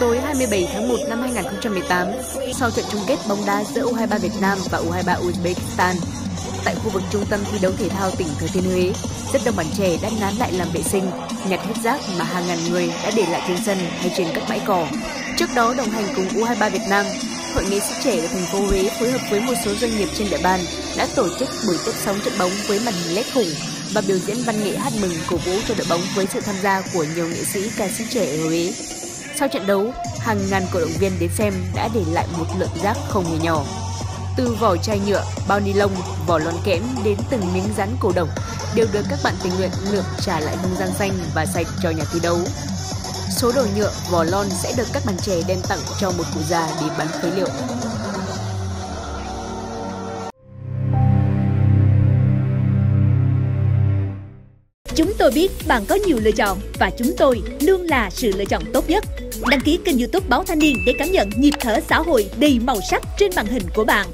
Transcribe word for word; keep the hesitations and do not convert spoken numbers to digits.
Tối hai mươi bảy tháng một năm hai nghìn không trăm mười tám, sau trận chung kết bóng đá giữa U hai mươi ba Việt Nam và U hai mươi ba Uzbekistan, tại khu vực trung tâm thi đấu thể thao tỉnh Thừa Thiên Huế, rất đông bạn trẻ đã nán lại làm vệ sinh, nhặt hết rác mà hàng ngàn người đã để lại trên sân hay trên các bãi cỏ. Trước đó đồng hành cùng U hai mươi ba Việt Nam, Hội Nghệ sĩ trẻ ở thành phố Huế phối hợp với một số doanh nghiệp trên địa bàn đã tổ chức buổi tiếp sóng trận bóng với màn hình lét khủng và biểu diễn văn nghệ hát mừng cổ vũ cho đội bóng với sự tham gia của nhiều nghệ sĩ ca sĩ trẻ ở Huế. Sau trận đấu, hàng ngàn cổ động viên đến xem đã để lại một lượng rác không hề nhỏ. Từ vỏ chai nhựa, bao ni lông, vỏ lon kẽm đến từng miếng rán cổ đồng đều được các bạn tình nguyện lượm trả lại không gian xanh và sạch cho nhà thi đấu. Số đồ nhựa, vỏ lon sẽ được các bạn trẻ đem tặng cho một cụ già để bán phế liệu. Chúng tôi biết bạn có nhiều lựa chọn và chúng tôi luôn là sự lựa chọn tốt nhất. Đăng ký kênh YouTube Báo Thanh Niên để cảm nhận nhịp thở xã hội đầy màu sắc trên màn hình của bạn.